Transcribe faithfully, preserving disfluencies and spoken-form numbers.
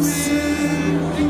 eyes.